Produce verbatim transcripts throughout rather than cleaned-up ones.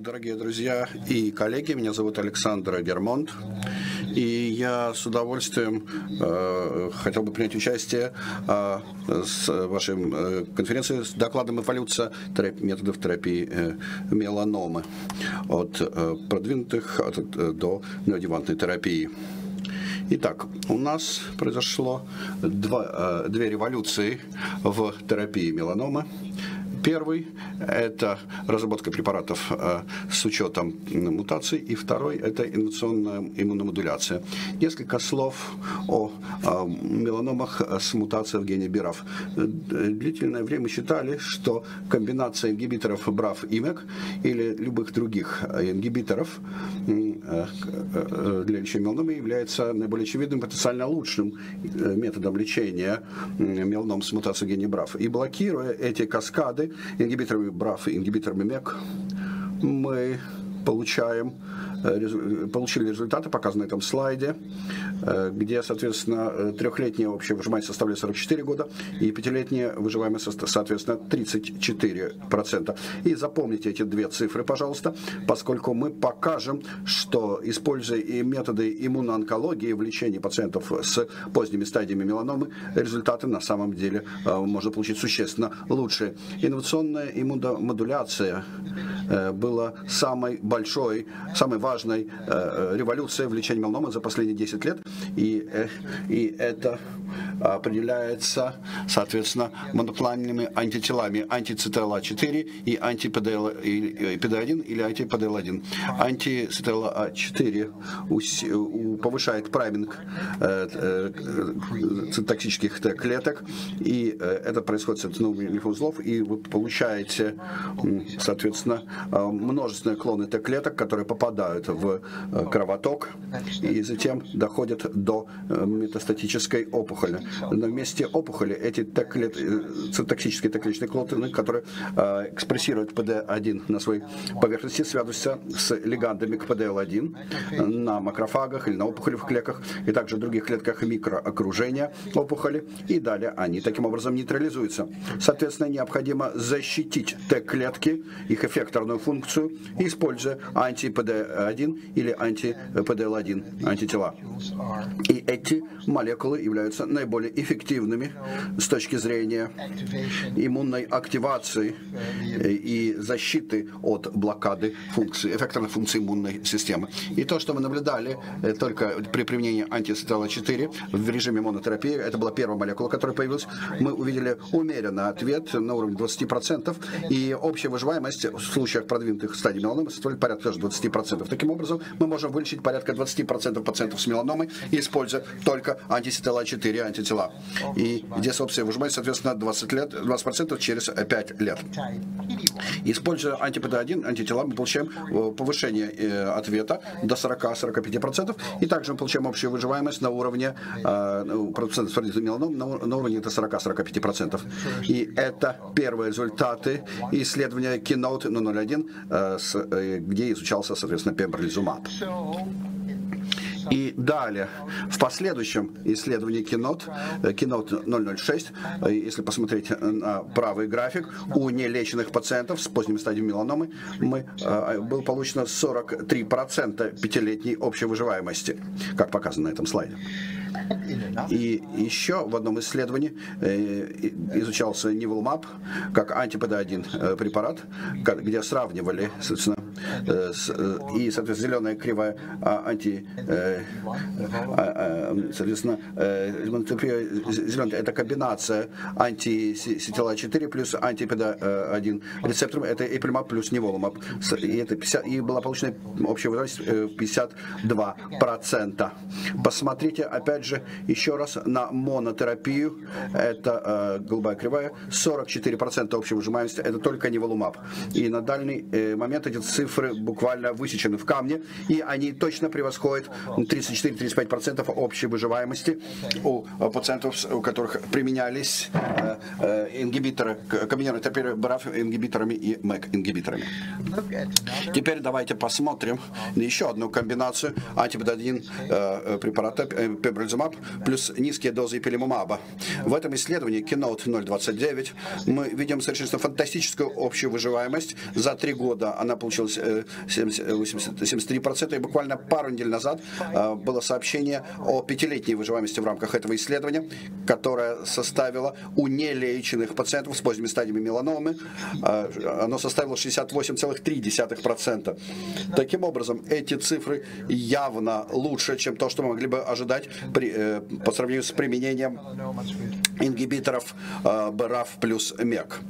Дорогие друзья и коллеги, меня зовут Александр Гермонт, и я с удовольствием э, хотел бы принять участие э, с вашей э, конференции с докладом «Эволюция терапии, методов терапии э, меланомы от э, продвинутых от, э, до неоадъювантной терапии». Итак, у нас произошло два, э, две революции в терапии меланомы. Первый – это разработка препаратов с учетом мутаций, и второй – это инновационная иммуномодуляция. Несколько слов о меланомах с мутацией в гене би эр а эф. Длительное время считали, что комбинация ингибиторов би эр а эф и МЭК или любых других ингибиторов для лечения меланомы является наиболее очевидным, потенциально лучшим методом лечения меланом с мутацией в гене би эр а эф. И блокируя эти каскады, ингибиторами би эр а эф и ингибиторами МЭК, мы получаем, получили результаты, показаны на этом слайде, где, соответственно, трехлетняя общая выживаемость составляет сорок четыре года и пятилетняя выживаемость, соответственно, тридцать четыре процента. И запомните эти две цифры, пожалуйста, поскольку мы покажем, что, используя и методы иммуноонкологии в лечении пациентов с поздними стадиями меланомы, результаты на самом деле можно получить существенно лучшие. Инновационная иммуномодуляция была самой большой, самой важной э, революцией в лечении меланомы за последние десять лет, и, э, и это определяется, соответственно, моноклональными антителами анти-си ти эл а четыре и анти-пи ди эл один или анти-пи ди эл один. Анти-си ти эл а четыре повышает прайминг э, э, токсических клеток, и э, это происходит с новыми лимфоузлов, и вы получаете, соответственно, множественные клоны Т-клеток, которые попадают в кровоток и затем доходят до метастатической опухоли. На месте опухоли эти токсические Т-клеточные клоны, которые экспрессируют пи ди один на своей поверхности, связываются с лигандами к пи ди эл один на макрофагах или на опухолевых клетках и также в других клетках микроокружения опухоли, и далее они таким образом нейтрализуются. Соответственно, необходимо защитить Т-клетки, их эффекторную функцию, используя анти-пи ди один или анти-пи ди эл один антитела. И эти молекулы являются наиболее эффективными с точки зрения иммунной активации и защиты от блокады функции, эффекторной функции иммунной системы. И то, что мы наблюдали только при применении анти-си ти эл а четыре в режиме монотерапии, это была первая молекула, которая появилась, мы увидели умеренный ответ на уровне двадцати процентов, и общая выживаемость в случаях продвинутых стадий меланомы составляет порядка двадцати процентов. Таким образом, мы можем вылечить порядка двадцати процентов пациентов с меланомой, используя только анти-си ти эл а четыре антитела. И где, собственно, выжимается, соответственно, двадцать лет, двадцать процентов через пять лет. Используя анти-пи ди один антитела, мы получаем повышение ответа до сорока-сорока пяти процентов, и также мы получаем общую выживаемость на уровне процентов продвинутых меланом на уровне до сорока-сорока пяти процентов. И это первые результаты исследования Keynote ноль ноль один, где изучался, соответственно, пембролизумаб. И далее, в последующем исследовании Keynote, Keynote ноль ноль шесть, если посмотреть на правый график, у нелеченных пациентов с поздними стадиями меланомы мы, было получено сорок три процента пятилетней общей выживаемости, как показано на этом слайде. И еще в одном исследовании изучался Nivolumab как анти-пи ди один препарат, где сравнивали, соответственно, и, соответственно, зеленая кривая анти, соответственно, зеленая, это комбинация анти-си ти эл а четыре плюс анти-пи ди один рецептором, это Ipilimumab плюс Nivolumab, и, это пятьдесят, и была получена общая выживаемость пятьдесят два процента. Посмотрите, опять же, еще раз на монотерапию, это э, голубая кривая, сорок четыре процента общей выжимаемости, это только Nivolumab. И на дальний э, момент эти цифры буквально высечены в камне, и они точно превосходят тридцать четыре-тридцать пять процентов общей выживаемости у пациентов, у которых применялись э, э, ингибиторы, комбинированные терапии би эр а эф ингибиторами и МЭК-ингибиторами. Теперь давайте посмотрим на еще одну комбинацию антипед один э, препарата э, пембролизумаб плюс низкие дозы ипилимумаба. В этом исследовании Keynote ноль двадцать девять мы видим совершенно фантастическую общую выживаемость. За три года она получилась семьдесят три процента. И буквально пару недель назад было сообщение о пятилетней выживаемости в рамках этого исследования, которое составило у нелеченных пациентов с поздними стадиями меланомы, оно составило шестьдесят восемь целых три десятых процента. Таким образом, эти цифры явно лучше, чем то, что мы могли бы ожидать при, э, по сравнению с применением ингибиторов э, би раф плюс мег.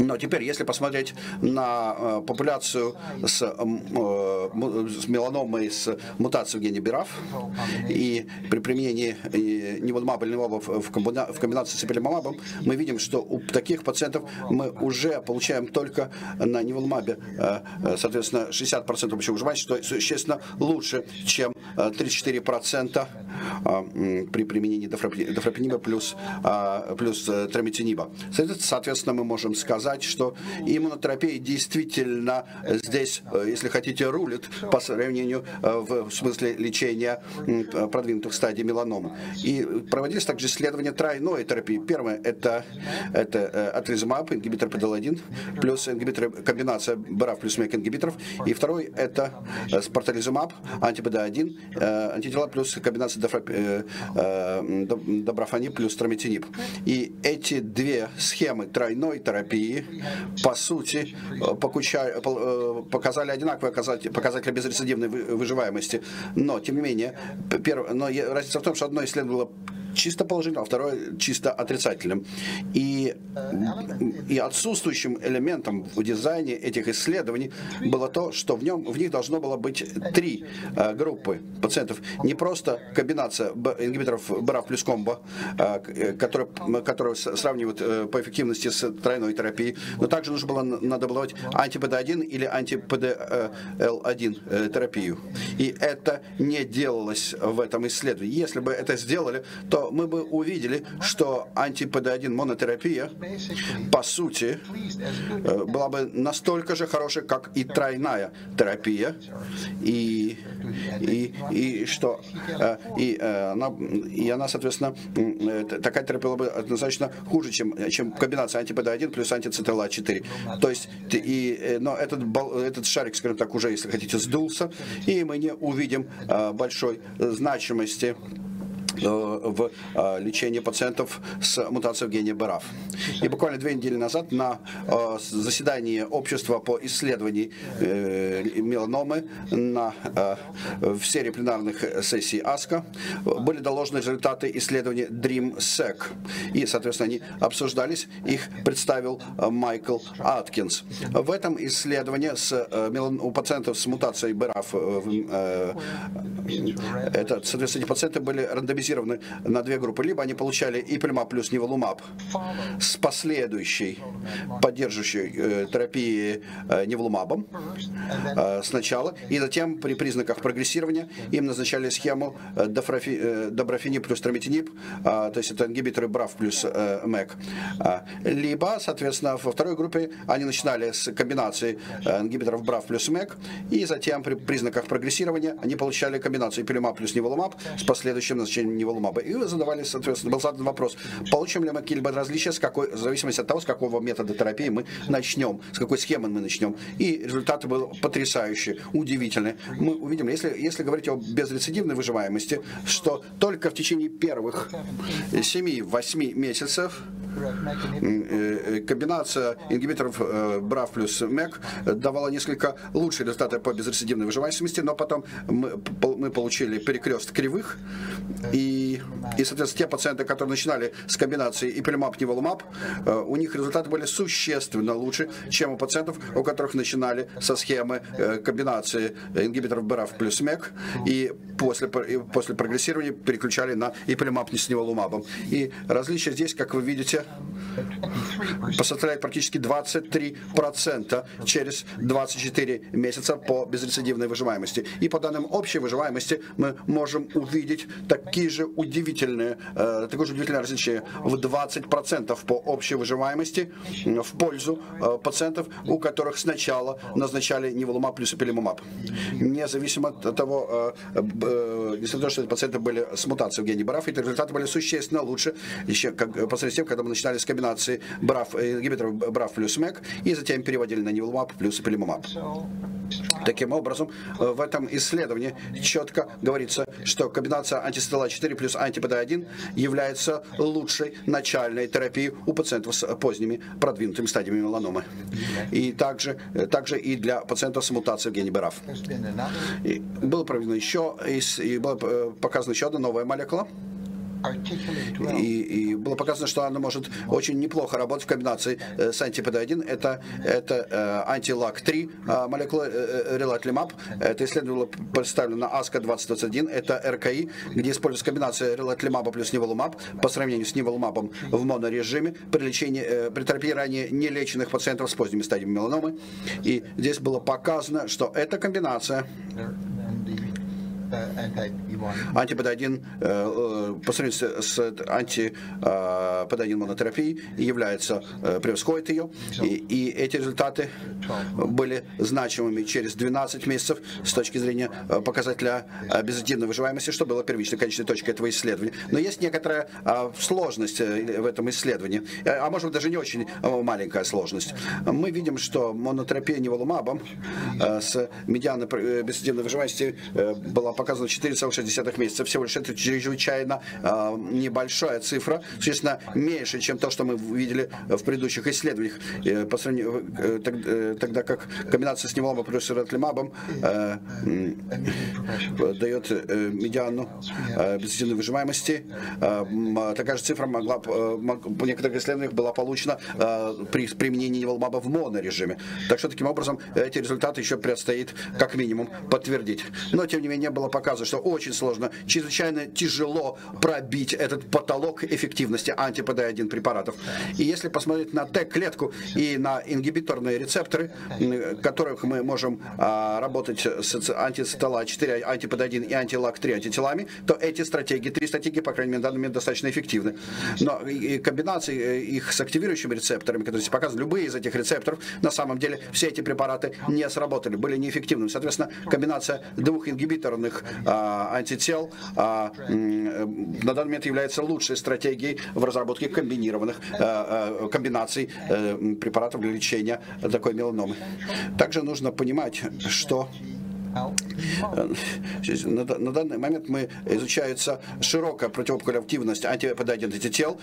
Но теперь, если посмотреть на популяцию с, с меланомой, с мутацией в гене би раф, и при применении нимунмаба в комбинации с ипилимумабом, мы видим, что у таких пациентов мы уже получаем только на нимунмабе, соответственно, шестьдесят процентов общего выживаемости, что существенно лучше, чем тридцать четыре процента при применении дафрапениба плюс, плюс трамитиниба. Соответственно, мы можем сказать, что иммунотерапия действительно здесь, если хотите, рулит по сравнению в смысле лечения продвинутых стадий меланомы. И проводились также исследования тройной терапии. Первое – это, это атризумаб, ингибитор пи ди-эл один, плюс ингибитор, комбинация би раф плюс мег ингибиторов. И второй – это спартализумаб, анти-пи ди-эл один, антитела плюс комбинация добрафаниб плюс трамитиниб. И эти две схемы тройной терапии, по сути, показали одинаковые показатели безрецидивной выживаемости. Но, тем не менее, перв... но разница в том, что одно исследование было чисто положительным, а второе чисто отрицательным. И, и отсутствующим элементом в дизайне этих исследований было то, что в, нем, в них должно было быть три э, группы пациентов. Не просто комбинация ингибиторов би раф плюс комбо, э, которые, которые сравнивают э, по эффективности с тройной терапией, но также нужно было надобавлять анти-пи ди-эл один или анти-пи ди-эл один терапию. И это не делалось в этом исследовании. Если бы это сделали, то мы бы увидели, что анти-пи ди-эл один монотерапия, по сути, была бы настолько же хорошая, как и тройная терапия, и, и, и, что, и, она, и она, соответственно, такая терапия была бы однозначно хуже, чем, чем комбинация анти-пи ди-эл один плюс анти-си ти эл а четыре. То есть, и, но этот, этот шарик, скажем так, уже, если хотите, сдулся, и мы не увидим большой значимости в лечении пациентов с мутацией в гене би раф. И буквально две недели назад на заседании общества по исследованию меланомы на, в серии пленарных сессий АСКО были доложены результаты исследования дрим сек. И, соответственно, они обсуждались, их представил Майкл Аткинс. В этом исследовании с, у пациентов с мутацией би раф, это, соответственно, пациенты были рандомизированы на две группы. Либо они получали ипилимумаб плюс ниволумаб с последующей поддерживающей э, терапии э, ниволумабом э, сначала, и затем при признаках прогрессирования им назначали схему э, э, добрафениб плюс трамитиниб, э, то есть это ингибиторы би раф плюс э, мег. Либо, соответственно, во второй группе они начинали с комбинации э, ингибиторов би раф плюс мег, и затем при признаках прогрессирования они получали комбинацию ипилимумаб плюс ниволумаб с последующим назначением ниволумаба. И задавали, соответственно, был задан вопрос, получим ли мы какие-либо различия с какой, в зависимости от того, с какого метода терапии мы начнем, с какой схемы мы начнем. И результаты были потрясающие, удивительные. Мы увидим, если, если говорить о безрецидивной выживаемости, что только в течение первых семи-восьми месяцев комбинация ингибиторов би раф плюс мег давала несколько лучшие результаты по безрецидивной выживаемости, но потом мы, мы получили перекрест кривых, И, и, соответственно, те пациенты, которые начинали с комбинации ипилимумаб-ниволумаб, у них результаты были существенно лучше, чем у пациентов, у которых начинали со схемы комбинации ингибиторов би раф плюс мег, и после, и после прогрессирования переключали на ипилимумаб с ниволумабом. И различие здесь, как вы видите, составляет практически двадцать три процента через двадцать четыре месяца по безрецидивной выживаемости. И по данным общей выживаемости мы можем увидеть такие же удивительные, э, такое же удивительное различие в двадцать процентов по общей выживаемости в пользу э, пациентов, у которых сначала назначали ниволумаб плюс ипилимумаб. Независимо от того, э, э, несмотря на то, что эти пациенты были с мутацией в гене би раф, эти результаты были существенно лучше, еще как, по сравнению с тем, когда мы начинали с комбинации комбинации брав, ингибиторов брав плюс мэк, и затем переводили на нивелмаб плюс пилимумаб. Таким образом, в этом исследовании четко говорится, что комбинация антистела четыре плюс анти-пэ дэ один является лучшей начальной терапией у пациентов с поздними продвинутыми стадиями меланомы. И также, также и для пациентов с мутацией в гене би эр эф. И было проведено еще, и была показана еще одна новая молекула. И, и было показано, что она может очень неплохо работать в комбинации с анти-пэ дэ один. Это, это анти-лак три молекула релатлимаб. Это исследование было представлено на аско две тысячи двадцать один. Это эр ка и, где используется комбинация релатлимаба плюс ниволумаб по сравнению с ниволумабом в монорежиме при лечении, при терапии ранее нелеченных пациентов с поздними стадиями меланомы. И здесь было показано, что эта комбинация анти-пэ дэ один э, по сравнению с анти-пэ дэ один монотерапией является, э, превосходит ее. И, и эти результаты были значимыми через двенадцать месяцев с точки зрения показателя безаддитивной выживаемости, что было первичной конечной точкой этого исследования. Но есть некоторая э, сложность в этом исследовании, а может быть даже не очень маленькая сложность. Мы видим, что монотерапия ниволумабом э, с медианой безаддитивной выживаемости э, была показано четыре целых шесть десятых месяца, всего лишь это чрезвычайно э, небольшая цифра, существенно меньше, чем то, что мы видели в предыдущих исследованиях, э, по сравнению, э, так, э, тогда как комбинация с неволомабом плюс ратлимабом э, э, дает э, медиану э, безотдельной выживаемости. Э, такая же цифра могла, э, мог, в некоторых исследованиях была получена э, при применении неволомаба в монорежиме. Так что таким образом эти результаты еще предстоит как минимум подтвердить. Но тем не менее было показано, что очень сложно, чрезвычайно тяжело пробить этот потолок эффективности анти-пэ дэ один препаратов. И если посмотреть на Т-клетку и на ингибиторные рецепторы, которых мы можем а, работать с анти-цитала четыре, анти-пэ дэ один и анти-лак три антителами, то эти стратегии, три стратегии, по крайней мере, данными достаточно эффективны. Но и комбинации их с активирующими рецепторами, которые здесь показаны, любые из этих рецепторов, на самом деле все эти препараты не сработали, были неэффективными. Соответственно, комбинация двух ингибиторов антител на данный момент является лучшей стратегией в разработке комбинированных комбинаций препаратов для лечения такой меланомы. Также нужно понимать, что на данный момент мы изучается широкая противоопкулятивность анти-пэ дэ один антител,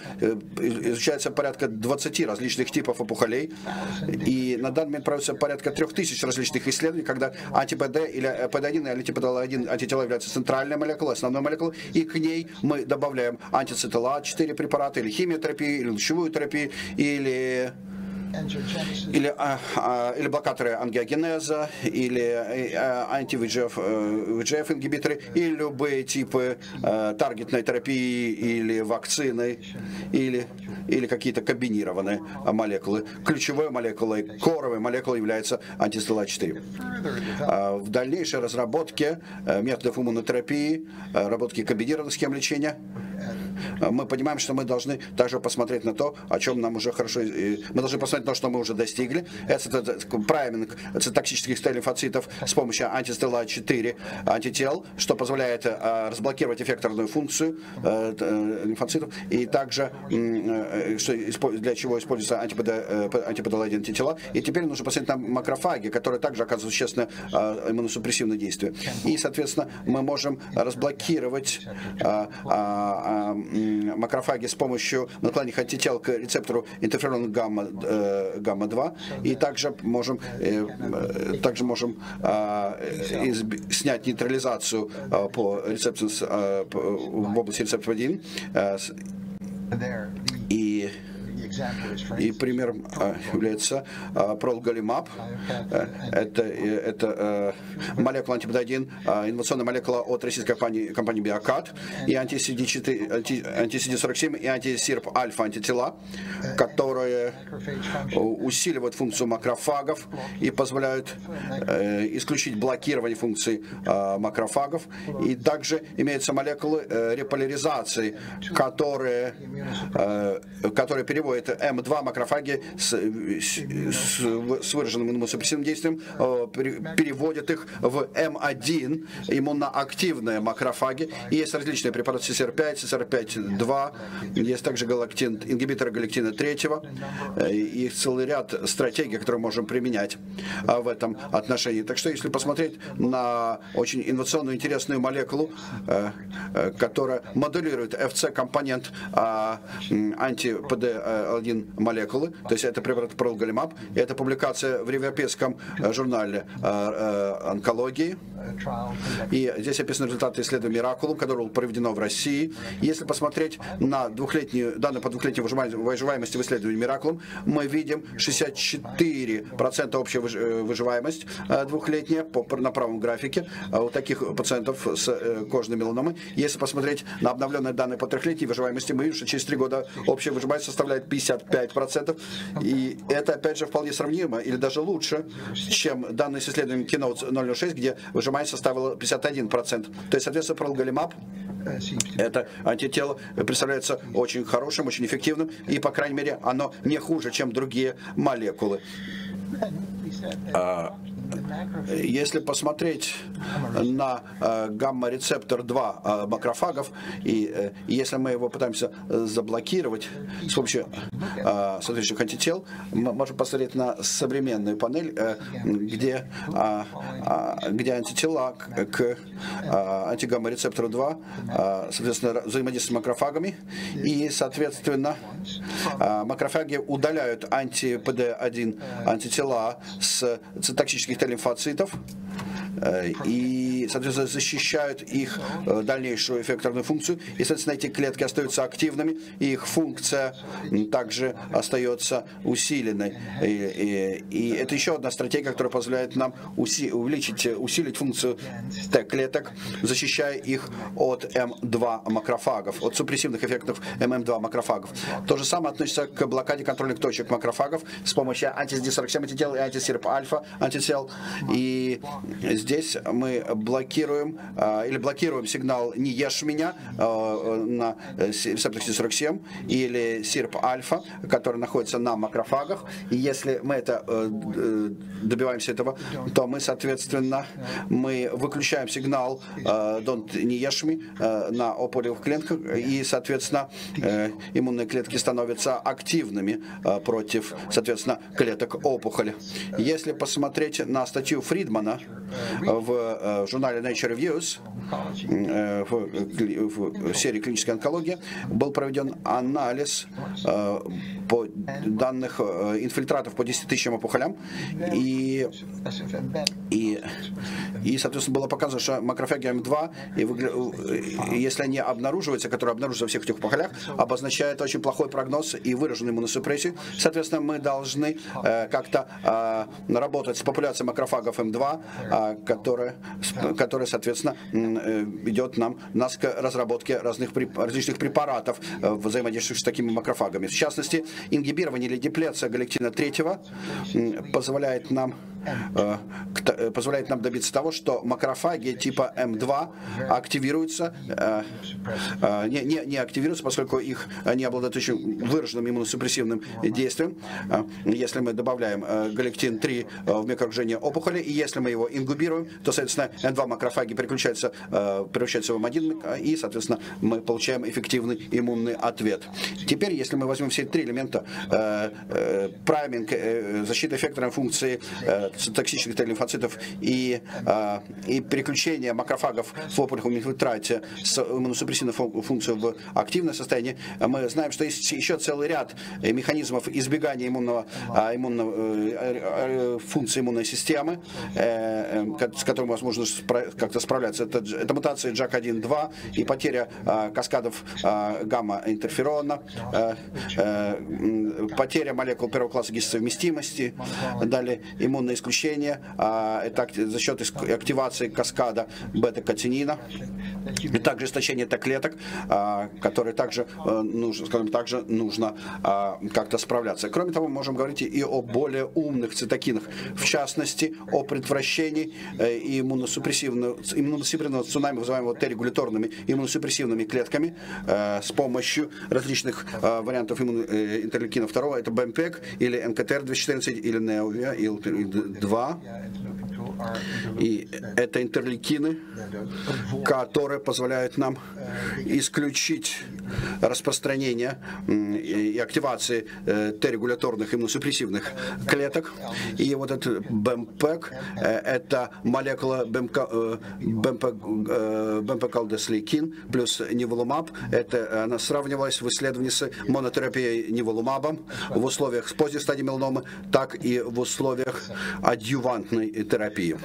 изучается порядка двадцати различных типов опухолей, и на данный момент проводится порядка трёх тысяч различных исследований, когда анти-пэ дэ или пэ дэ один или анти-пэ дэ один антитела является центральной молекулой, основной молекулой, и к ней мы добавляем анти-цитала четыре препараты, или химиотерапию, или лучевую терапию, или... Или, а, а, или блокаторы ангиогенеза, или а, анти-ви джи эф ингибиторы, или любые типы а, таргетной терапии, или вакцины, или, или какие-то комбинированные молекулы. Ключевой молекулой, коровой молекулой является антистела четыре. А в дальнейшей разработке методов иммунотерапии, разработки комбинированных схем лечения, мы понимаем, что мы должны также посмотреть на то, о чем нам уже хорошо... Мы должны посмотреть на то, что мы уже достигли. Это прайминг цитоксических Т-лимфоцитов с помощью антистела четыре антител, что позволяет разблокировать эффекторную функцию лимфоцитов. И также, для чего используются анти-пэ дэ один антитела. И теперь нужно посмотреть на макрофаги, которые также оказывают существенное иммуносупрессивное действие. И, соответственно, мы можем разблокировать макрофаги с помощью наклонных антител к рецептору интерферона гамма-два, и также можем, также можем снять нейтрализацию по рецептору в области рецептора один. И И примером является пролголимаб. Это, это молекула анти-пэ дэ один, инновационная молекула от российской компании, компании Биокат, и анти-си ди сорок семь и анти-сирп-альфа антитела, которые усиливают функцию макрофагов и позволяют исключить блокирование функций макрофагов. И также имеются молекулы реполяризации, которые, которые переводят эм два макрофаги с, с, с выраженным иммуносупрессивным действием переводят их в эм один иммуноактивные макрофаги. И есть различные препараты си эс эр пять, си эс эр пять два, есть также галактин, ингибиторы галактина третьего, и целый ряд стратегий, которые мы можем применять в этом отношении. Так что если посмотреть на очень инновационную интересную молекулу, которая моделирует эф си-компонент анти-пэ дэ один молекулы, то есть это препарат пролгалимаб, и это публикация в европейском журнале онкологии. И здесь описаны результаты исследования Миракулум, которое было проведено в России. Если посмотреть на двухлетнюю, данные по двухлетней выживаемости в исследовании Миракулум, мы видим шестьдесят четыре процента общая выживаемость двухлетняя на правом графике у таких пациентов с кожной меланомой. Если посмотреть на обновленные данные по трехлетней выживаемости, мы видим, что через три года общая выживаемость составляет пятьдесят пять процентов. И это, опять же, вполне сравнимо или даже лучше, чем данные с исследованием Keynote ноль ноль шесть, где выживаемость составила пятьдесят один процент. То есть, соответственно, пролгалимаб, это антитело, представляется очень хорошим, очень эффективным, и, по крайней мере, оно не хуже, чем другие молекулы. Если посмотреть на гамма-рецептор два макрофагов, и если мы его пытаемся заблокировать с помощью соответствующих антител, мы можем посмотреть на современную панель, где, где антитела к антигамма-рецептору два соответственно взаимодействуют с макрофагами, и соответственно макрофаги удаляют анти-пэ дэ один антитела с цитоксических Т-лимфоцитов и, соответственно, защищают их дальнейшую эффекторную функцию. И, соответственно, эти клетки остаются активными, и их функция также остается усиленной. И, и, и это еще одна стратегия, которая позволяет нам уси, увеличить, усилить функцию Т-клеток, защищая их от эм два макрофагов, от супрессивных эффектов эм эм два макрофагов. То же самое относится к блокаде контрольных точек макрофагов с помощью антидисорексем антител и антисирп-альфа антител. И здесь мы блокируем или блокируем сигнал «не ешь меня» на рецепторах си сорок семь или сирп-альфа, который находится на макрофагах. И если мы это, добиваемся этого, то мы, соответственно, мы выключаем сигнал «don't не ешь me» на опалевых клетках, и, соответственно, иммунные клетки становятся активными против, соответственно, клеток опухоли. Если посмотреть на статью Фридмана в журнале Nature Reviews, в серии клинической онкологии, был проведен анализ по данных инфильтратов по десяти тысячам опухолям, и, и, и, соответственно, было показано, что макрофаги эм два, и, если они обнаруживаются, которые обнаруживаются во всех этих опухолях, обозначает очень плохой прогноз и выраженную иммуносупрессию. Соответственно, мы должны как-то работать с популяцией макрофагов эм два, Которая, которая, соответственно, идет нам нас к разработке разных, различных препаратов, взаимодействующих с такими макрофагами. В частности, ингибирование или деплеция галектина третьего позволяет нам, позволяет нам добиться того, что макрофаги типа эм два активируются, не, не, не активируются, поскольку их не обладают очень выраженным иммуносупрессивным действием. Если мы добавляем галектин три в микроокружение опухоли, и если мы его ингибируем, то, соответственно, эм два макрофаги переключаются, э, превращаются в эм один, и, соответственно, мы получаем эффективный иммунный ответ. Теперь, если мы возьмем все три элемента, э, э, прайминг, э, защита эффекторной функции э, токсичных Т-лимфоцитов и, э, и переключение макрофагов в опухолевом инфильтрате с иммуносупрессивной функцией в активное состояние, мы знаем, что есть еще целый ряд механизмов избегания иммунного, иммунного, э, э, функции иммунной системы, э, с которым возможно как-то справляться. Это, это мутация джак один два и потеря э, каскадов э, гамма-интерферона, э, э, потеря молекул первого класса гистосовместимости, далее иммунные исключение, это за счет активации каскада бета-катенина, и также истощение Т-клеток, которые также нужно, скажем, также нужно как-то справляться. Кроме того, мы можем говорить и о более умных цитокинах, в частности, о предотвращении иммуносупрессивного, иммуносупрессивного цунами, называемого Т-регуляторными иммуносупрессивными клетками с помощью различных вариантов интерлейкина два, это БМПЕК или эн ка тэ эр двести четырнадцать или нео два, и это интерлейкины, которые позволяют нам исключить распространение и активации Т-регуляторных иммуносупрессивных клеток. И вот этот БМПЕК, это молекула бемпекалдеслейкин плюс неволумаб, это она сравнивалась в исследовании с монотерапией неволумабом в условиях поздней стадии меланомы, так и в условиях адъювантной терапии.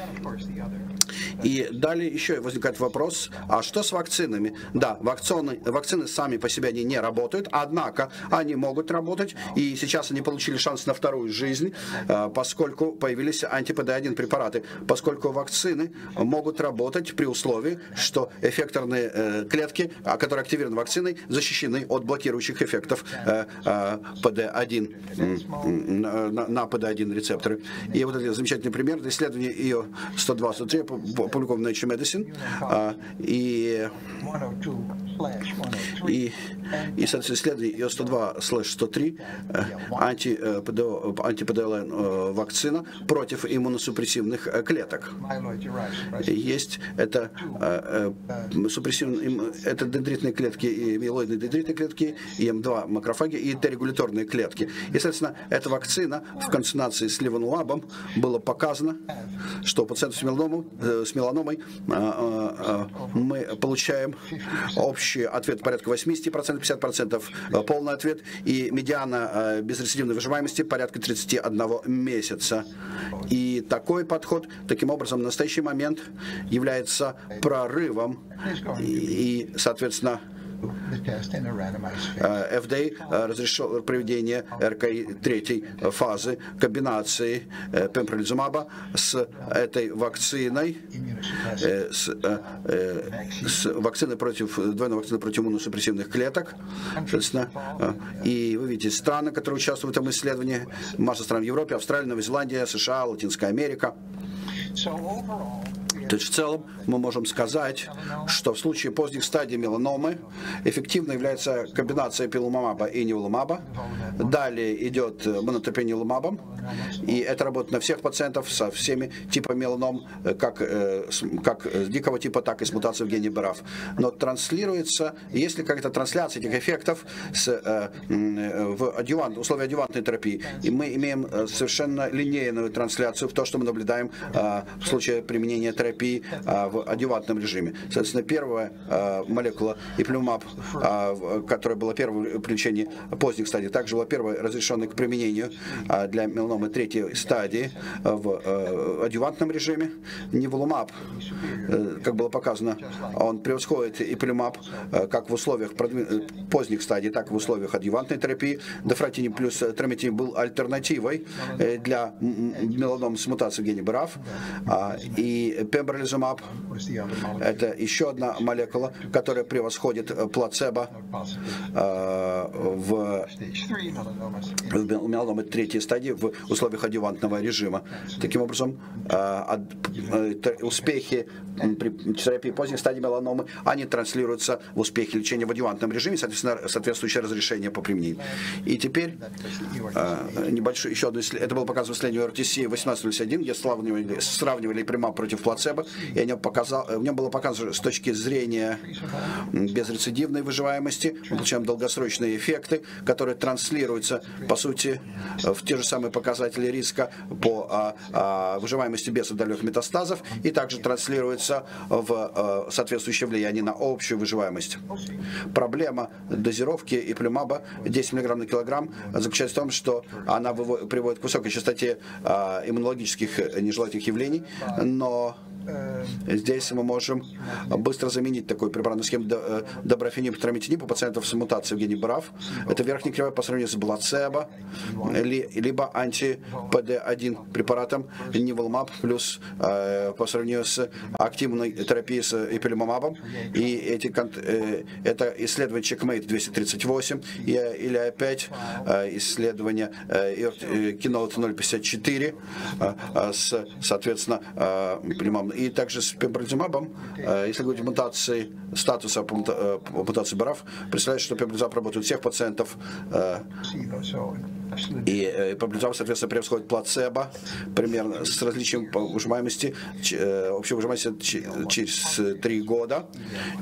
И далее еще возникает вопрос, а что с вакцинами? Да, вакцины, вакцины сами по себе они не работают, однако они могут работать, и сейчас они получили шанс на вторую жизнь, поскольку появились анти-пэ дэ один препараты, поскольку вакцины могут работать при условии, что эффекторные клетки, которые активированы вакциной, защищены от блокирующих эффектов пэ дэ один, на пэ дэ один рецепторы. И вот этот замечательный пример, исследование и о сто два сто три, опубликовано в Nature Medicine, и, и, и исследование и о сто два сто три, анти-пэ дэ эл эн вакцина против иммуносупрессивных клеток. Есть это, это дендритные клетки, и миелоидные дендритные клетки, и эм два макрофаги, и Т-регуляторные клетки. И, соответственно, эта вакцина в концентрации с ливонуабом было показано, что у пациентов с меланомой, с меланомой мы получаем общий ответ порядка восемьдесят процентов, пятьдесят процентов полный ответ, и медиана безрецидивной выживаемости порядка тридцати одного месяца. И такой подход, таким образом, в настоящий момент является прорывом и, соответственно, эф дэ а разрешил проведение эр ка и третьей фазы комбинации пембролизумаба с этой вакциной, с, с вакциной против, двойной вакциной против иммуносупрессивных клеток. И вы видите страны, которые участвуют в этом исследовании, масса стран в Европе, Австралия, Новая Зеландия, США, Латинская Америка. То есть в целом мы можем сказать, что в случае поздних стадий меланомы эффективной является комбинация пилумаба и неволумаба. Далее идет монотерапия неволумабом, и это работает на всех пациентов со всеми типами меланом, как, как с дикого типа, так и с мутацией в гене би эр а эф. Но транслируется, есть ли какая-то трансляция этих эффектов с, в адъювант, условия адъювантной терапии. И мы имеем совершенно линейную трансляцию в то, что мы наблюдаем в случае применения терапии в адъювантном режиме. Соответственно, первая молекула иплюмаб, которая была первой при лечении поздних стадий, также была первой разрешенной к применению для меланомы третьей стадии в адъювантном режиме. Неволумаб, как было показано, он превосходит иплюмаб как в условиях поздних стадий, так и в условиях адъювантной терапии. Дофратини плюс трамитин был альтернативой для меланом с мутацией в гене би эр а эф. И пембролизумаб, это еще одна молекула, которая превосходит плацебо э, в, в меланомы третьей стадии в условиях адъювантного режима. Таким образом, э, от, э, успехи при терапии поздней стадии меланомы, они транслируются в успехи лечения в адъювантном режиме, соответственно, соответствующее разрешение по применению. И теперь э, небольшое еще одно исследование, это было показано в исследовании эр ти си восемнадцать ноль один, где сравнивали, сравнивали примап против плацебо, и в нем, показал, в нем было показано, с точки зрения безрецидивной выживаемости мы получаем долгосрочные эффекты, которые транслируются, по сути, в те же самые показатели риска по а, а, выживаемости без отдаленных метастазов, и также транслируются в а, соответствующее влияние на общую выживаемость. Проблема дозировки иплюмаба десять миллиграмм на килограмм заключается в том, что она выводит, приводит к высокой частоте а, иммунологических нежелательных явлений, но Здесь мы можем быстро заменить такую препаратную схему добрафениб, трамитинип у пациентов с мутацией в гене брав. Это верхняя кривая по сравнению с блацебо, либо анти-пэ дэ один препаратом ниволмаб плюс по сравнению с активной терапией с эпилимумабом. И эти, это исследование Checkmate двести тридцать восемь или опять исследование Keynote ноль пятьдесят четыре с, соответственно, эпилимумабом. И также с пембролизумабом, если говорить о мутации статуса, о мутации брав, представляет, что пембролизумаб работает у всех пациентов, и пембролизумаб, соответственно, превосходит плацебо, примерно с различием выжимаемости, общей выжимаемости через три года.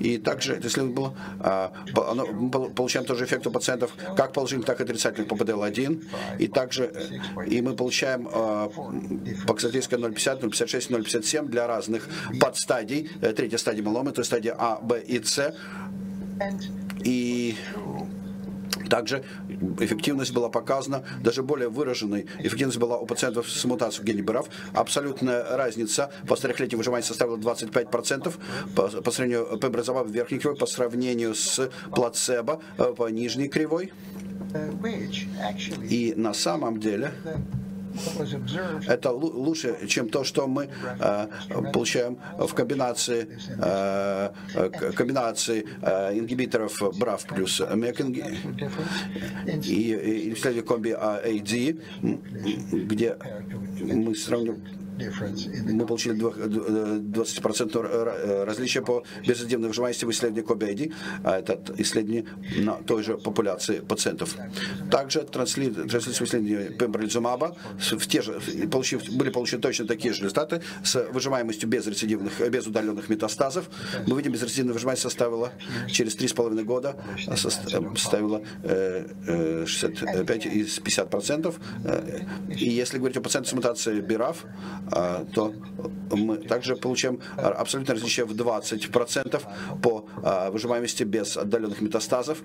И также, если было, мы получаем тоже эффект у пациентов как положительных, так и отрицательных по пэ дэ эл один, и также и мы получаем паксатейское ноль пятьдесят, ноль пятьдесят шесть, ноль пятьдесят семь для разных подстадий, третья стадия меломы, то есть стадия А, Б и С. И также эффективность была показана, даже более выраженной эффективность была у пациентов с мутацией в гене брав. Абсолютная разница по трехлетней выжимании составила двадцать пять процентов по, по сравнению с пембролизумабом в верхней кривой, по сравнению с плацебо по нижней кривой. И на самом деле это лучше, чем то, что мы э, получаем в комбинации, э, комбинации э, ингибиторов брав плюс мекинги и исследование комби эй ди, где мы сравним. Мы получили двадцать процентов различия по безаддивной выжимаемости в исследовании коби ай ди, а это исследование на той же популяции пациентов. Также транслируется исследование пембролизумаба, в те же, получив, были получены точно такие же результаты с выжимаемостью без рецидивных, без удаленных метастазов. Мы видим, безрецидивная выжимаемость составила через три с половиной года составила шестьдесят пять из пятидесяти процентов. И если говорить о пациентах с мутацией брав, то мы также получаем абсолютное различие в двадцать процентов по выжимаемости без отдаленных метастазов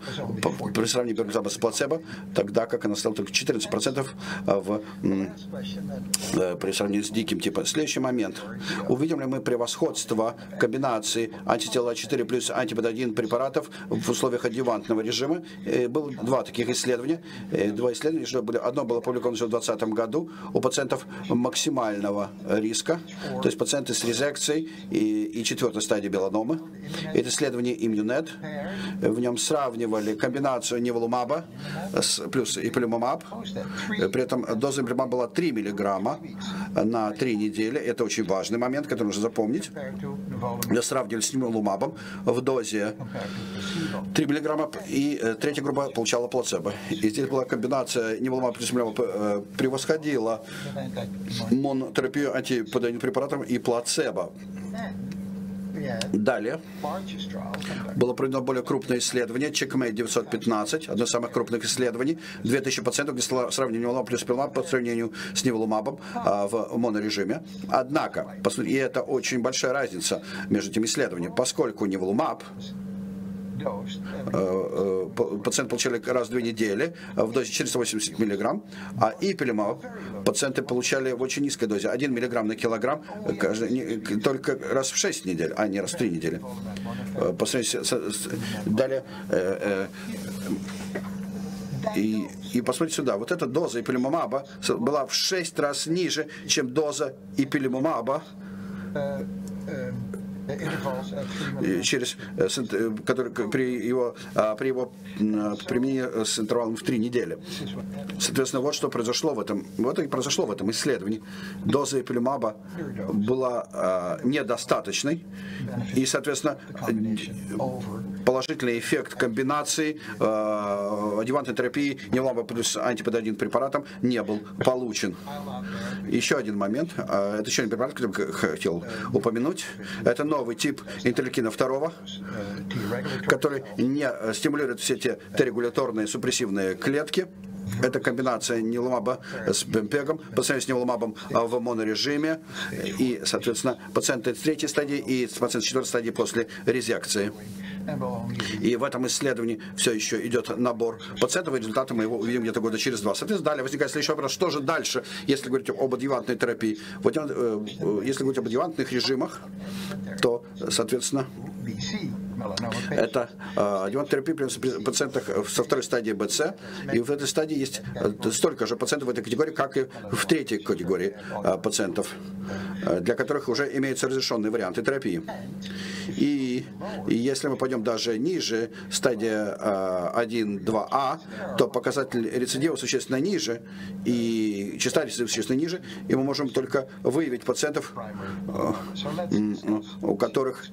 при сравнении пембролизумаба с плацебо, тогда как она стала только четырнадцать процентов в, при сравнении с диким типом. Следующий момент. Увидим ли мы превосходство комбинации антитела четыре плюс антипэд один препаратов в условиях адъювантного режима? И было два таких исследования. Два исследования. Одно было опубликовано в две тысячи двадцатом году у пациентов максимального риска, то есть пациенты с резекцией и, и четвертой стадии меланомы. Это исследование Immunet. В нем сравнивали комбинацию ниволумаба с, плюс иpilimumab. При этом доза иpilimumab была три миллиграмма на три недели. Это очень важный момент, который нужно запомнить. Мы сравнивали с ниволумабом в дозе три миллиграмма, и третья группа получала плацебо. И здесь была комбинация ниволумаба плюс иpilimumab превосходила монотерапию антипэд один препаратом и плацебо. Далее было проведено более крупное исследование Checkmate девятьсот пятнадцать, одно из самых крупных исследований, две тысячи пациентов, где сравнивали ниволумаб плюс пилумаб по сравнению с ниволумабом а, в монорежиме. Однако, и это очень большая разница между этими исследованиями, поскольку ниволумаб пациенты получали раз в две недели в дозе четыреста восемьдесят миллиграмм, а иpilimumab пациенты получали в очень низкой дозе один миллиграмм на килограмм каждый, только раз в шесть недель, а не раз в три недели. Далее, и, и посмотрите сюда, вот эта доза иpilimumab была в шесть раз ниже, чем доза иpilimumab, через, который, при, его, при его применении с интервалом в три недели. Соответственно, вот что произошло в этом, вот и произошло в этом исследовании. Доза эпилимаба была а, недостаточной, и, соответственно, положительный эффект комбинации а, адъювантной терапии ниволумаба плюс антипэд один препаратом не был получен. Еще один момент, это еще один препарат, который хотел упомянуть, это новый тип интерлейкина второго, который не стимулирует все те Т-регуляторные супрессивные клетки. Это комбинация неломаба с бемпегом, по сравнению с неломабом в монорежиме, и, соответственно, пациенты третьей стадии и пациенты четвертой стадии после резекции. И в этом исследовании все еще идет набор пациентов, и результаты мы его увидим где-то года через два. Соответственно, далее возникает следующий вопрос, что же дальше, если говорить об адъювантной терапии. Вот, если говорить об адъювантных режимах, то, соответственно, это адъювантная терапия при пациентах со второй стадии БЦ, и в этой стадии есть столько же пациентов в этой категории, как и в третьей категории пациентов, для которых уже имеются разрешенные варианты терапии. И, и если мы пойдем даже ниже, стадия один-два А, то показатель рецидива существенно ниже, и частота рецидива существенно ниже, и мы можем только выявить пациентов, у которых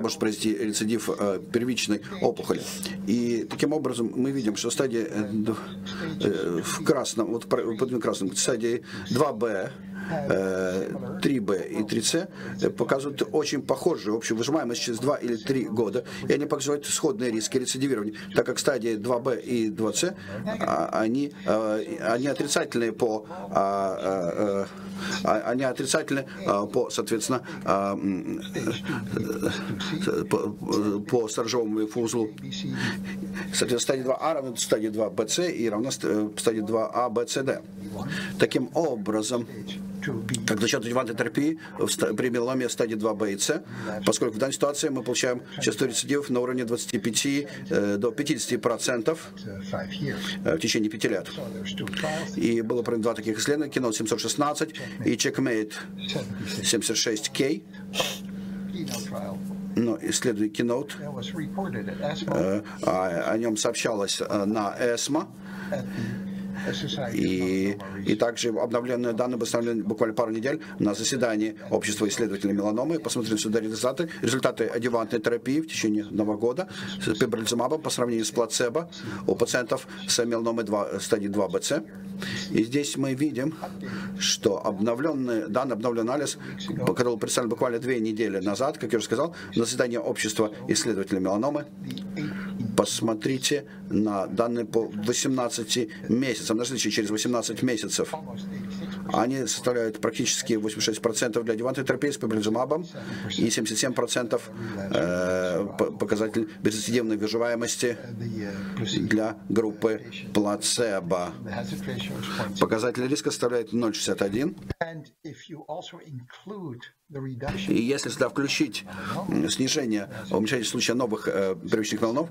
может произойти рецидив э, первичной опухоли. И таким образом мы видим, что стадия э, э, в красном, вот под красным, стадии два Б, три Б и три С показывают очень похожие общую выжимаемость через два или три года, и они показывают сходные риски рецидивирования, так как стадии два Б и два С, они, они отрицательные по, они отрицательны по, соответственно, по, по сторожевому узлу. Соответственно, стадия два А равна стадии два Б С и равна стадии два А Б С Д. Таким образом, как насчет адъювантной терапии при меломе стадии два Б и С, поскольку в данной ситуации мы получаем частоту рецидивов на уровне двадцати пяти до пятидесяти процентов в течение пяти лет. И было проведено два таких исследования, Кинол семьсот шестнадцать и Checkmate семьдесят шесть К. Но исследование Keynote, о нем сообщалось на ЭСМО. И, и также обновленные данные были буквально пару недель на заседании общества исследователей меланомы. Посмотрели сюда результаты. Результаты адъювантной терапии в течение одного года с пембролизумабом по сравнению с плацебо у пациентов с меланомой стадии два Б С. И здесь мы видим, что обновленные данные, обновленный анализ, который был представлен буквально две недели назад, как я уже сказал, на заседании общества исследователей меланомы. Посмотрите на данные по восемнадцати месяцам. На следующий через восемнадцать месяцев. Они составляют практически восемьдесят шесть процентов для адъювантной терапии с пембролизумабом и семьдесят семь процентов э, показатель безрецидивной выживаемости для группы плацебо. Показатель риска составляет ноль целых шестьдесят одна сотая. И если сюда включить снижение уменьшения случая новых э, первичных меланов,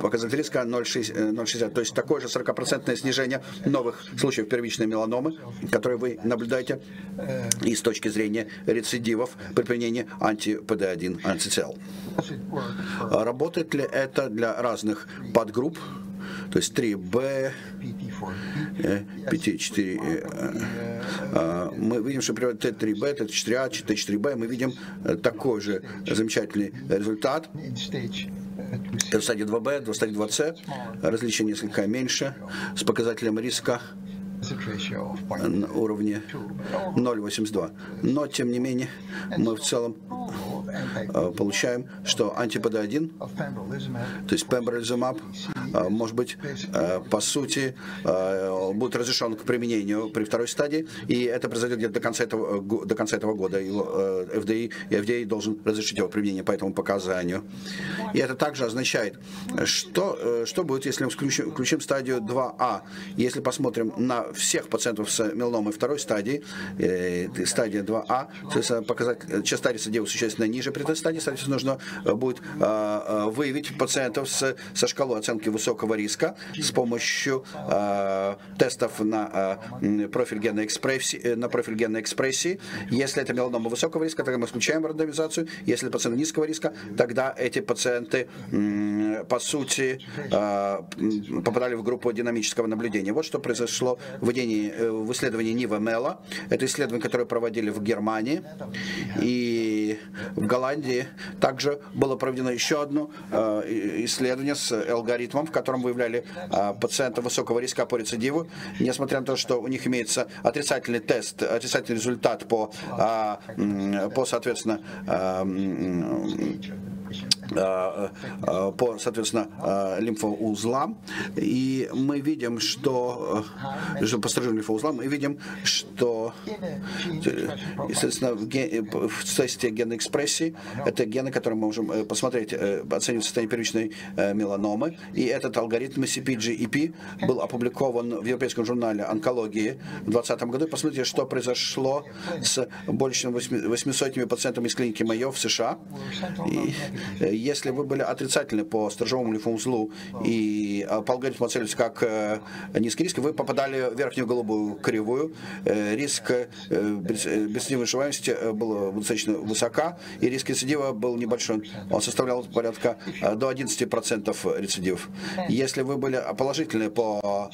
показатель риска ноль целых шестьдесят, то есть такое же сорокапроцентное снижение новых случаев первичной меланомы, которые вы наблюдаете и с точки зрения рецидивов при применении анти-Пэ Дэ один, анти-Си Эл. Работает ли это для разных подгрупп? То есть три Б, пять Т четыре. Мы видим, что при Т три Б, Т четыре А, Т четыре Б мы видим такой же замечательный результат. В стадии два Б, в стадии два С различие несколько меньше с показателем риска на уровне ноль целых восемьдесят две сотых. Но, тем не менее, мы в целом получаем, что анти-Пэ Дэ один, то есть пембролизумаб, может быть, по сути, будет разрешен к применению при второй стадии, и это произойдет где-то до конца этого, до конца этого года. Эф Дэ А должен разрешить его применение по этому показанию. И это также означает, что, что будет, если мы включим, включим стадию два А, если посмотрим на всех пациентов с меланомой второй стадии, стадия два А, показатель, частота рецидива существенно ниже при этой стадии, соответственно, нужно будет выявить пациентов с, со шкалой оценки высокого риска с помощью э, тестов на, э, профиль генной экспрессии, на профиль генной экспрессии. Если это меланома высокого риска, тогда мы исключаем рандомизацию. Если пациент низкого риска, тогда эти пациенты, э, по сути, э, попадали в группу динамического наблюдения. Вот что произошло в, день, э, в исследовании Нива-Мела. Это исследование, которое проводили в Германии. И в Голландии также было проведено еще одно э, исследование с алгоритмом, в котором выявляли э, пациентов высокого риска по рецидиву, несмотря на то, что у них имеется отрицательный тест, отрицательный результат по, э, по соответственно, э, по, соответственно, лимфоузлам. И мы видим, что, что по структуре лимфоузла мы видим, что, соответственно, в, ген, в тесте генной экспрессии, это гены, которые мы можем посмотреть, оценивать состояние первичной меланомы. И этот алгоритм си пи джи и пи был опубликован в Европейском журнале онкологии в двадцатом году. И посмотрите, что произошло с больше чем восьмисотными пациентами из клиники Майо в США. И, если вы были отрицательны по стержевому лимфоузлу и по алгоритму оценивались как низкий риск, вы попадали в верхнюю голубую кривую. Риск рецидивной выживаемости был достаточно высока, и риск рецидива был небольшой. Он составлял порядка до одиннадцати процентов рецидивов. Если вы были положительны по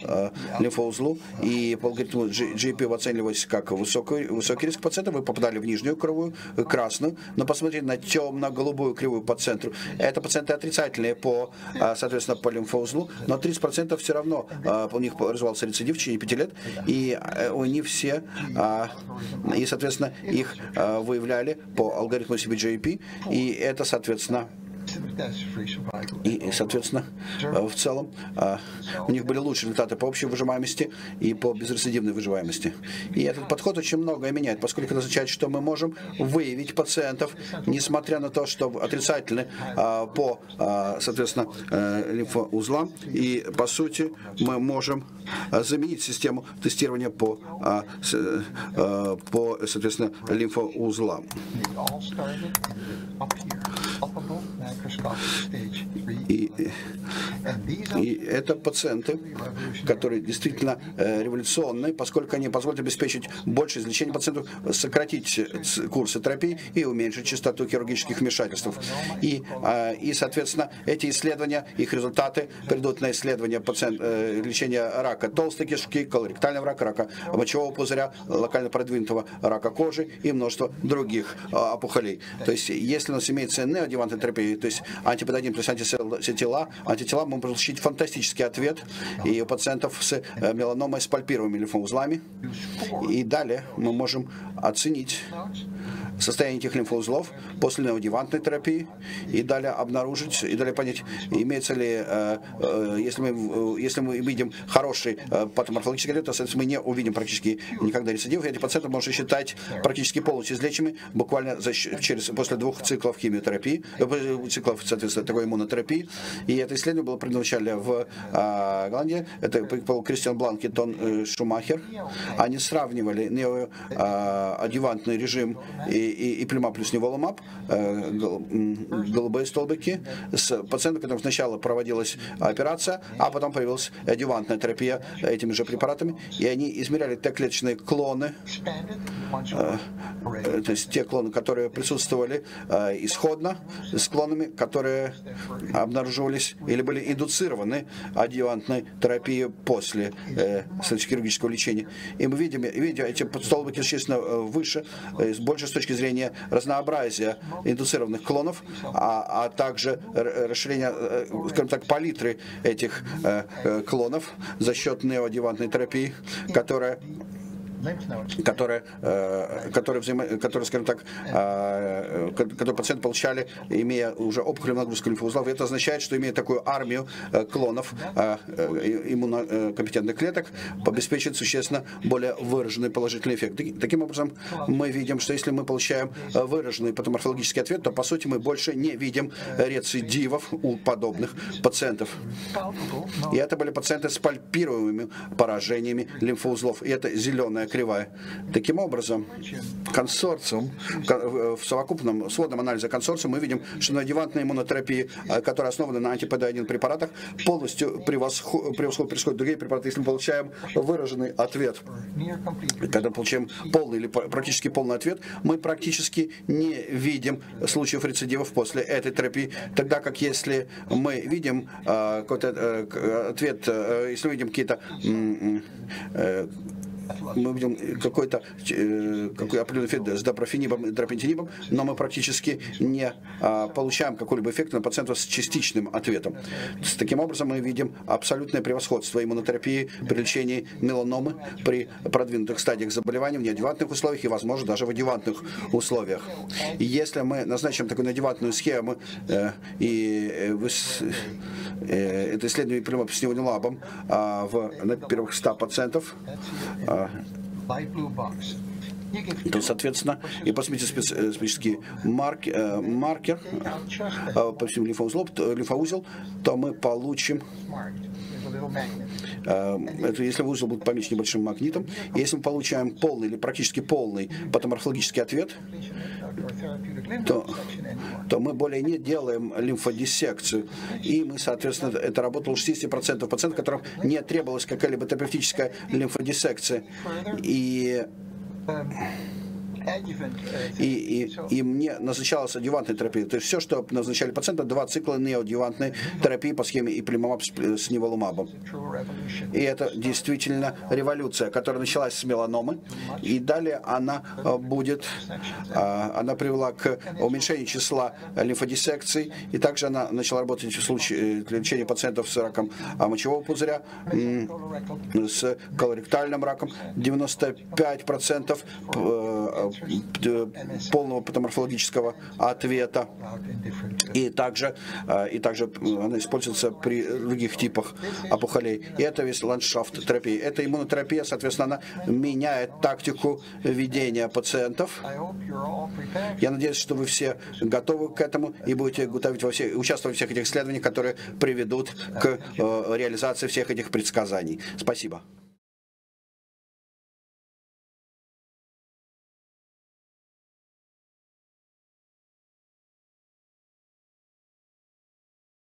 лимфоузлу и по алгоритму джи и пи вы оценивались как высокий, высокий риск пациента, вы попадали в нижнюю кривую, красную, но посмотрите на темно-голубую кривую по центру. Это пациенты отрицательные по, соответственно, по лимфоузлу, но тридцать процентов все равно у них развивался рецидив в течение пяти лет, и они все, и, соответственно, их выявляли по алгоритму си пи джи и пи, и это, соответственно, И, соответственно, в целом у них были лучшие результаты по общей выживаемости и по безрецидивной выживаемости. И этот подход очень многое меняет, поскольку это означает, что мы можем выявить пациентов, несмотря на то, что отрицательны по, соответственно, лимфоузлам. И, по сути, мы можем заменить систему тестирования по, по соответственно, лимфоузлам. И, и это пациенты, которые действительно революционные, поскольку они позволят обеспечить больше излечения пациентов, сократить курсы терапии и уменьшить частоту хирургических вмешательств. И, и соответственно, эти исследования, их результаты придут на исследование пациент, лечения рака толстой кишки, колоректального рака, рака мочевого пузыря, локально продвинутого рака кожи и множество других опухолей. То есть, если у нас имеется неоадъювантная терапия, то есть антиподагин плюс антитела, антитела, мы можем получить фантастический ответ и у пациентов с меланомой с пальпируемыми лимфоузлами. И далее мы можем оценить состояние этих лимфоузлов после неоадъювантной терапии и далее обнаружить, и далее понять, имеется ли, если мы, если мы видим хороший патоморфологический ответ, то, соответственно, мы не увидим практически никогда рецидивов. Эти пациенты можно считать практически полностью излечимыми буквально за, через, после двух циклов химиотерапии, циклов, соответственно, такой иммунотерапии. И это исследование было предназначено в Голландии. Это был Кристиан Бланк и Тон Шумахер. Они сравнивали неоадъювантный режим и И, и плима плюс неволомаб, голубые столбики, с пациентом, которым сначала проводилась операция, а потом появилась адъювантная терапия этими же препаратами. И они измеряли Т-клеточные клоны, то есть те клоны, которые присутствовали исходно, с клонами, которые обнаруживались или были индуцированы адъювантной терапией после хирургического лечения. И мы видим, видим эти столбики существенно выше, больше с точки зрения разнообразия индуцированных клонов, а, а также расширения, скажем так, палитры этих э, клонов за счет неоадъювантной терапии, которая которые, которые, взаимо... которые, скажем так, которые пациенты получали, имея уже опухоль и нагрузку лимфоузлов. И это означает, что имея такую армию клонов иммунокомпетентных клеток, обеспечит существенно более выраженный положительный эффект. Таким образом, мы видим, что если мы получаем выраженный патоморфологический ответ, то, по сути, мы больше не видим рецидивов у подобных пациентов. И это были пациенты с пальпируемыми поражениями лимфоузлов. И это зеленая кривая. Таким образом, консорциум, в совокупном сводном анализе консорциума мы видим, что неоадъювантная иммунотерапия, которая основана на антипд один препаратах, полностью превосходит, превосходит другие препараты, если мы получаем выраженный ответ. Когда получаем полный или практически полный ответ, мы практически не видим случаев рецидивов после этой терапии, тогда как если мы видим какой-то ответ, если мы видим какие-то мы будем какой-то какой определенный эффект с даброфенибом и дропентинибом, но мы практически не получаем какой-либо эффект на пациента с частичным ответом. Таким образом, мы видим абсолютное превосходство иммунотерапии при лечении меланомы при продвинутых стадиях заболевания в неадъювантных условиях и, возможно, даже в адъювантных условиях. И если мы назначим такую неадъювантную схему э, и э, э, это исследование прямо с невонилабом э, в, на первых ста пациентов, э, то, соответственно, и посмотрите специфический марк, э, маркер, э, по всему лимфоузлу, лимфоузел, то мы получим... Это если узел будет помечен небольшим магнитом, если мы получаем полный или практически полный патоморфологический ответ, то, то мы более не делаем лимфодиссекцию. И мы, соответственно, это работало у шестидесяти процентов пациентов, которым не требовалась какая-либо терапевтическая лимфодиссекция. И... И, и, и мне назначалась адъювантная терапия. То есть все, что назначали пациентам, два цикла неоадъювантной терапии по схеме иплимумаб с ниволумабом. И это действительно революция, которая началась с меланомы. И далее она будет, она привела к уменьшению числа лимфодиссекций. И также она начала работать в случае для лечения пациентов с раком мочевого пузыря, с колоректальным раком. девяносто пять процентов полного патоморфологического ответа, и также, и также она используется при других типах опухолей. И это весь ландшафт терапии. Это иммунотерапия, соответственно, она меняет тактику ведения пациентов. Я надеюсь, что вы все готовы к этому и будете готовить во всех, участвовать в всех этих исследованиях, которые приведут к реализации всех этих предсказаний. Спасибо.